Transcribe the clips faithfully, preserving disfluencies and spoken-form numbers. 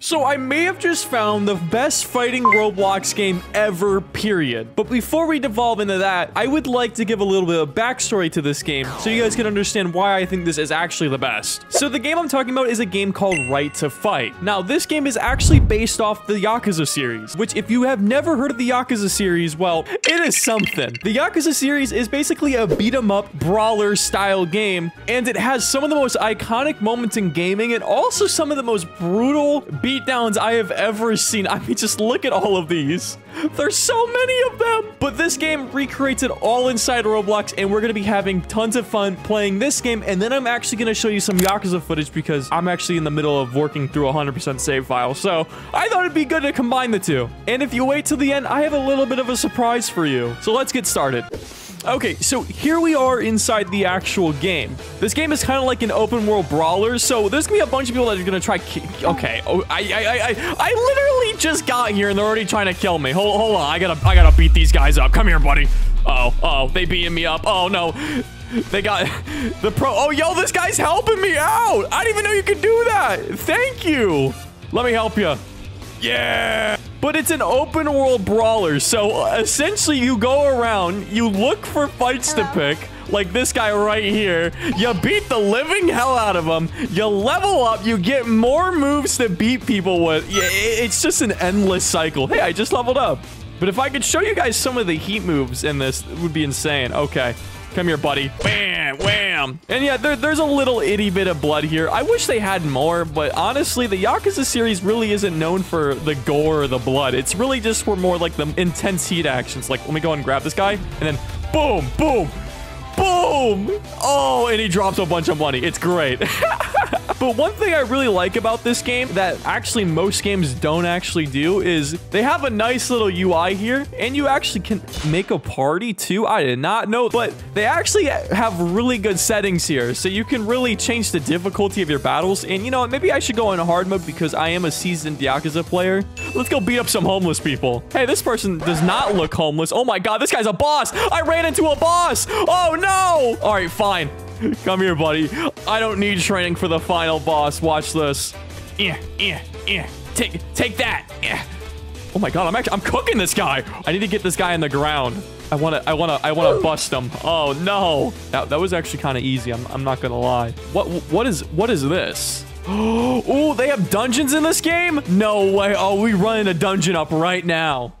So I may have just found the best fighting Roblox game ever, period. But before we devolve into that, I would like to give a little bit of backstory to this game so you guys can understand why I think this is actually the best. So the game I'm talking about is a game called Right to Fight. Now, this game is actually based off the Yakuza series, which if you have never heard of the Yakuza series, well, it is something. The Yakuza series is basically a beat-em-up brawler style game, and it has some of the most iconic moments in gaming and also some of the most brutal beatdowns I have ever seen. I mean, just look at all of these. There's so many of them. But this game recreates it all inside Roblox, and we're going to be having tons of fun playing this game. And then I'm actually going to show you some Yakuza footage because I'm actually in the middle of working through one hundred percent save file. So I thought it'd be good to combine the two. And if you wait till the end, I have a little bit of a surprise for you. So let's get started. Okay, so here we are inside the actual game. This game is kind of like an open world brawler, so there's gonna be a bunch of people that are gonna try ki- okay, oh, I, I, I, I, I literally just got here and they're already trying to kill me. Hold, hold on, I gotta, I gotta beat these guys up. Come here, buddy. Uh oh, uh oh, they beating me up. Oh no, they got the pro. Oh yo, this guy's helping me out. I didn't even know you could do that. Thank you. Let me help you. Yeah. But it's an open world brawler, so essentially you go around, you look for fights Hello. to pick, like this guy right here. You beat the living hell out of him. You level up, you get more moves to beat people with. It's just an endless cycle. Hey, I just leveled up. But if I could show you guys some of the heat moves in this, it would be insane. Okay. Come here, buddy. Bam, wham. And yeah, there, there's a little itty bit of blood here. I wish they had more, but honestly, the Yakuza series really isn't known for the gore or the blood. It's really just for more like the intense heat actions. Like, let me go and grab this guy, and then boom, boom, boom. Oh, and he drops a bunch of money. It's great. But one thing I really like about this game that actually most games don't actually do is they have a nice little U I here, and you actually can make a party too. I did not know, but they actually have really good settings here. So you can really change the difficulty of your battles. And you know, maybe I should go in hard mode because I am a seasoned Yakuza player. Let's go beat up some homeless people. Hey, this person does not look homeless. Oh my God, this guy's a boss. I ran into a boss. Oh no. All right, fine. Come here, buddy. I don't need training for the final boss. Watch this. Yeah, yeah, yeah. Take, take that. Yeah. Oh my God, I'm actually, I'm cooking this guy. I need to get this guy in the ground. I wanna, I wanna, I wanna bust him. Oh no. That, that was actually kind of easy. I'm, I'm not gonna lie. What, what is, what is this? Oh, they have dungeons in this game? No way. Oh, we running a dungeon up right now.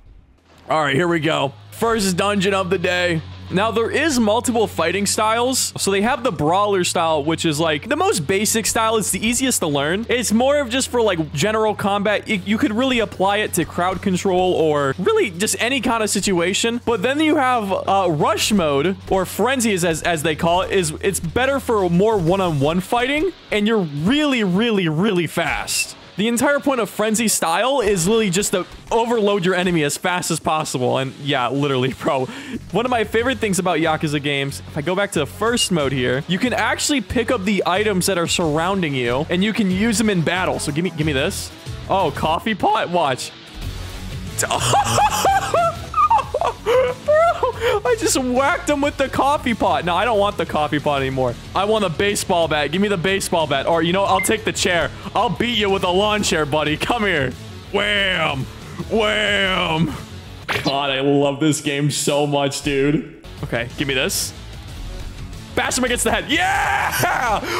All right, here we go. First dungeon of the day. Now, there is multiple fighting styles. So they have the brawler style, which is like the most basic style. It's the easiest to learn. It's more of just for like general combat. You could really apply it to crowd control or really just any kind of situation. But then you have uh, rush mode, or frenzy as, as they call it. Is It's better for more one-on-one fighting, and you're really, really, really fast. The entire point of frenzy style is literally just to overload your enemy as fast as possible. And yeah, literally, bro. One of my favorite things about Yakuza games, if I go back to the first mode here, you can actually pick up the items that are surrounding you and you can use them in battle. So give me, give me this. Oh, coffee pot. Watch. Bro, I just whacked him with the coffee pot. No, I don't want the coffee pot anymore. I want a baseball bat. Give me the baseball bat. Or, you know, I'll take the chair. I'll beat you with a lawn chair, buddy. Come here. Wham. Wham. God, I love this game so much, dude. Okay, give me this. Bash him against the head. Yeah!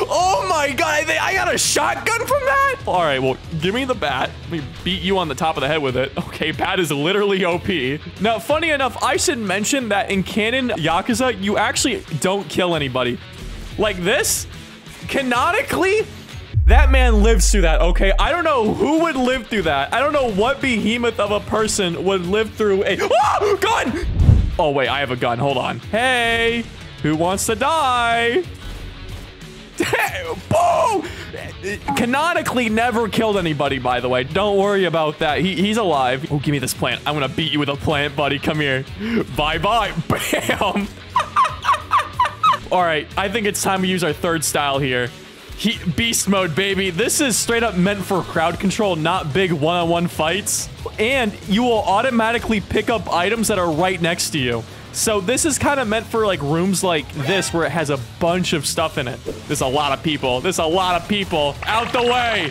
Oh my God, I, think I got a shotgun from that? All right, well, give me the bat. Let me beat you on the top of the head with it. Okay, bat is literally O P. Now, funny enough, I should mention that in canon Yakuza, you actually don't kill anybody. Like this, canonically, that man lives through that, okay? I don't know who would live through that. I don't know what behemoth of a person would live through a... Oh, gun! Oh, wait, I have a gun. Hold on. Hey! Who wants to die? Boom! Canonically never killed anybody, by the way. Don't worry about that. He, he's alive. Oh, give me this plant. I'm gonna beat you with a plant, buddy. Come here. Bye-bye. Bam! All right, I think it's time we use our third style here. He, beast mode, baby. This is straight up meant for crowd control, not big one-on-one fights. And you will automatically pick up items that are right next to you. So this is kind of meant for like rooms like this where it has a bunch of stuff in it. There's a lot of people. There's a lot of people. Out the way.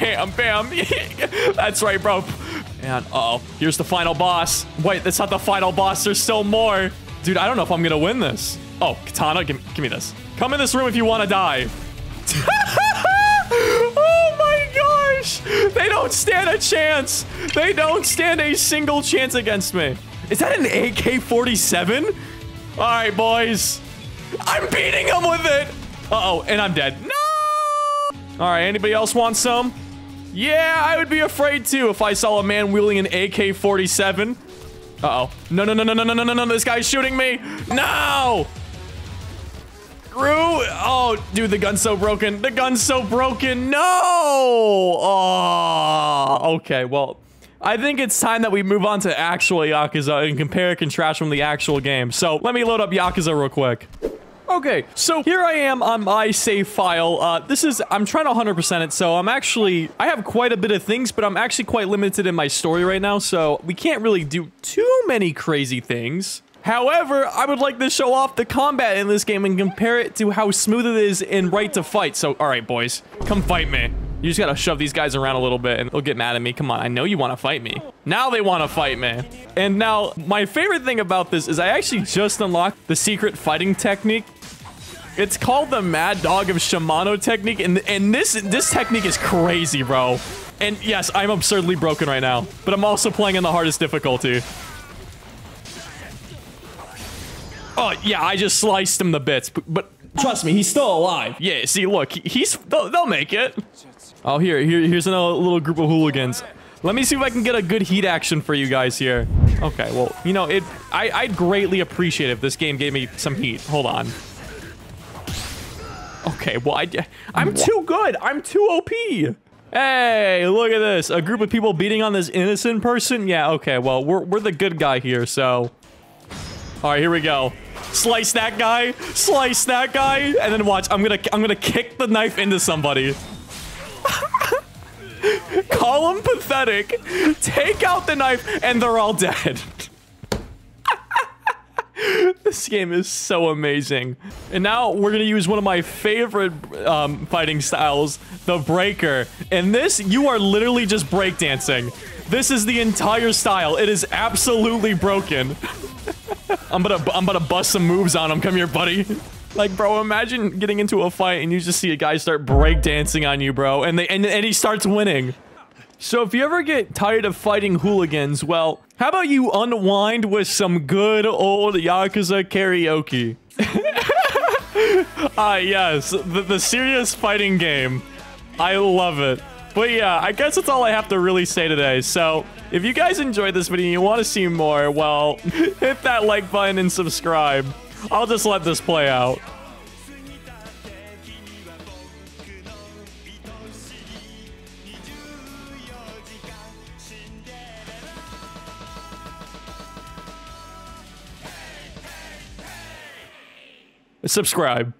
Bam, bam. That's right, bro. And uh-oh, here's the final boss. Wait, that's not the final boss. There's still more. Dude, I don't know if I'm gonna win this. Oh, Katana, give, give me this. Come in this room if you want to die. Oh my gosh. They don't stand a chance. They don't stand a single chance against me. Is that an A K forty-seven? All right, boys. I'm beating them with it. Uh-oh, and I'm dead. No! All right, anybody else want some? Yeah, I would be afraid too if I saw a man wielding an A K forty-seven. Uh-oh. No, no, no, no, no, no, no, no, no. This guy's shooting me. No! Roo! Oh, dude, the gun's so broken. The gun's so broken. No! Oh, okay, well, I think it's time that we move on to actual Yakuza and compare and contrast from the actual game. So let me load up Yakuza real quick. Okay, so here I am on my save file. Uh, this is, I'm trying to one hundred percent it, so I'm actually, I have quite a bit of things, but I'm actually quite limited in my story right now, so we can't really do too many crazy things. However, I would like to show off the combat in this game and compare it to how smooth it is in Right to Fight. So, all right, boys, come fight me. You just gotta shove these guys around a little bit and they'll get mad at me. Come on, I know you wanna fight me. Now they wanna fight me. And now, my favorite thing about this is I actually just unlocked the secret fighting technique. It's called the Mad Dog of Shimano technique, and and this this technique is crazy, bro. And yes, I'm absurdly broken right now, but I'm also playing in the hardest difficulty. Oh, yeah, I just sliced him to bits, but, but trust me, he's still alive. Yeah, see, look, he, he's they'll, they'll make it. Oh, here, here, here's another little group of hooligans. Let me see if I can get a good heat action for you guys here. Okay, well, you know, it. I, I'd greatly appreciate if this game gave me some heat. Hold on. Okay, well, I, I'm too good. I'm too O P. Hey, look at this. A group of people beating on this innocent person? Yeah, okay, well, we're, we're the good guy here, so. All right, here we go. Slice that guy, slice that guy, and then watch. I'm gonna, I'm gonna kick the knife into somebody. Call them pathetic. Take out the knife, and they're all dead. This game is so amazing. And now we're gonna use one of my favorite um, fighting styles, the breaker. And this, you are literally just breakdancing. This is the entire style. It is absolutely broken. I'm gonna, I'm gonna bust some moves on him. Come here, buddy. Like, bro, imagine getting into a fight and you just see a guy start breakdancing on you, bro. And they, and, and he starts winning. So if you ever get tired of fighting hooligans, well, how about you unwind with some good old Yakuza karaoke? Ah, yes, the, the serious fighting game. I love it. But yeah, I guess that's all I have to really say today. So if you guys enjoyed this video and you want to see more, well, hit that like button and subscribe. I'll just let this play out. Subscribe.